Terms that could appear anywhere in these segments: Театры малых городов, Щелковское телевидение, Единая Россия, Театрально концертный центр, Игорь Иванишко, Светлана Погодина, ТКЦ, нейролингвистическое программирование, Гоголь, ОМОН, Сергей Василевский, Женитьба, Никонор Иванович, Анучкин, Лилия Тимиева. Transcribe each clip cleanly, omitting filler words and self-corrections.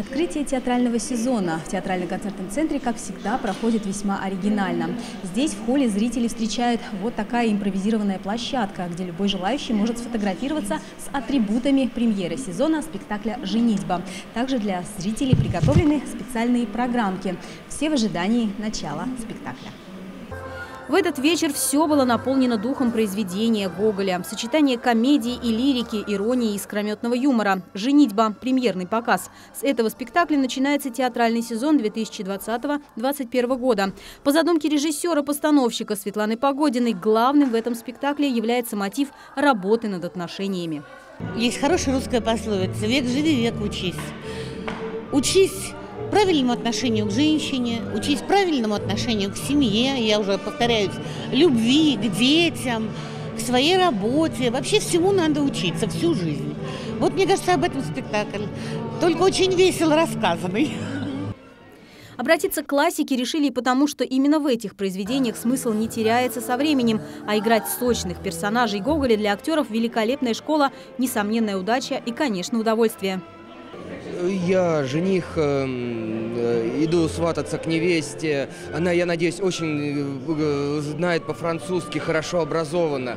Открытие театрального сезона в театрально-концертном центре, как всегда, проходит весьма оригинально. Здесь в холле зрители встречают вот такая импровизированная площадка, где любой желающий может сфотографироваться с атрибутами премьеры сезона спектакля «Женитьба». Также для зрителей приготовлены специальные программки. Все в ожидании начала спектакля. В этот вечер все было наполнено духом произведения Гоголя. Сочетание комедии и лирики, иронии и искрометного юмора. «Женитьба» – премьерный показ. С этого спектакля начинается театральный сезон 2020-2021 года. По задумке режиссера-постановщика Светланы Погодиной, главным в этом спектакле является мотив работы над отношениями. Есть хорошая русская пословица «Век живи, век учись». Учись правильному отношению к женщине, учись правильному отношению к семье, я уже повторяюсь, любви, к детям, к своей работе. Вообще всему надо учиться всю жизнь. Вот, мне кажется, об этом спектакль, только очень весело рассказанный. Обратиться к классике решили и потому, что именно в этих произведениях смысл не теряется со временем, а играть сочных персонажей Гоголя для актеров – великолепная школа, несомненная удача и, конечно, удовольствие. Я, жених, иду свататься к невесте. Она, я надеюсь, очень знает по-французски, хорошо образована.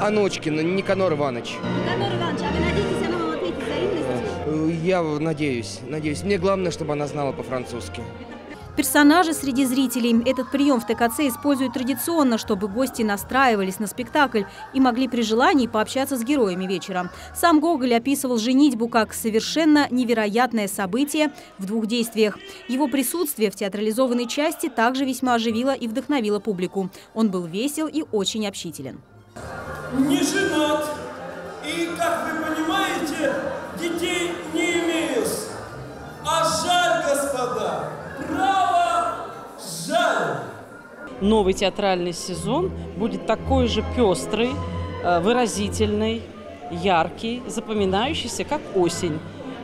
Анучкин, Никонор Иванович. Никонор Иванович, а вы надеетесь, она вам ответит взаимностью? Я надеюсь. Мне главное, чтобы она знала по-французски. Персонажи среди зрителей. Этот прием в ТКЦ используют традиционно, чтобы гости настраивались на спектакль и могли при желании пообщаться с героями вечера. Сам Гоголь описывал «Женитьбу» как совершенно невероятное событие в двух действиях. Его присутствие в театрализованной части также весьма оживило и вдохновило публику. Он был весел и очень общителен. Не женат и, как вы понимаете, детей не имею. А жаль, господа! Новый театральный сезон будет такой же пестрый, выразительный, яркий, запоминающийся, как осень,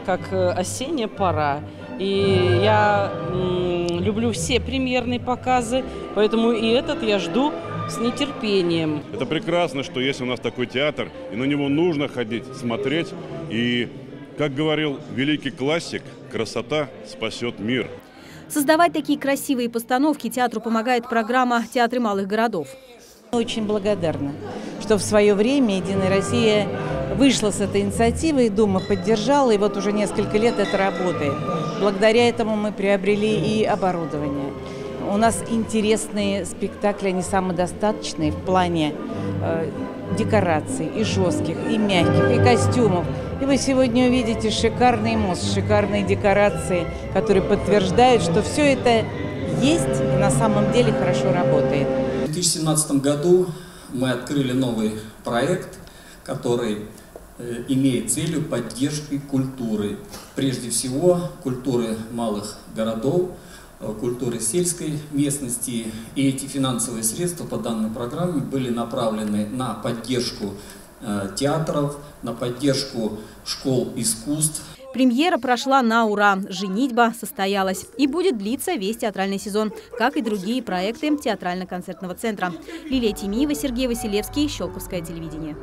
как осенняя пора. И я люблю все премьерные показы, поэтому и этот я жду с нетерпением. Это прекрасно, что есть у нас такой театр, и на него нужно ходить, смотреть. И, как говорил великий классик, красота спасет мир. Создавать такие красивые постановки театру помогает программа «Театры малых городов». Очень благодарна, что в свое время «Единая Россия» вышла с этой инициативой, Дума поддержала, и вот уже несколько лет это работает. Благодаря этому мы приобрели и оборудование. У нас интересные спектакли, они самодостаточные в плане декораций, и жестких, и мягких, и костюмов. И вы сегодня увидите шикарный мост, шикарные декорации, которые подтверждают, что все это есть и на самом деле хорошо работает. В 2017 году мы открыли новый проект, который имеет целью поддержки культуры. Прежде всего, культуры малых городов, культуры сельской местности. И эти финансовые средства по данной программе были направлены на поддержку театров, на поддержку школ искусств. Премьера прошла на ура. «Женитьба» состоялась и будет длиться весь театральный сезон, как и другие проекты театрально-концертного центра. Лилия Тимиева, Сергей Василевский, Щелковское телевидение.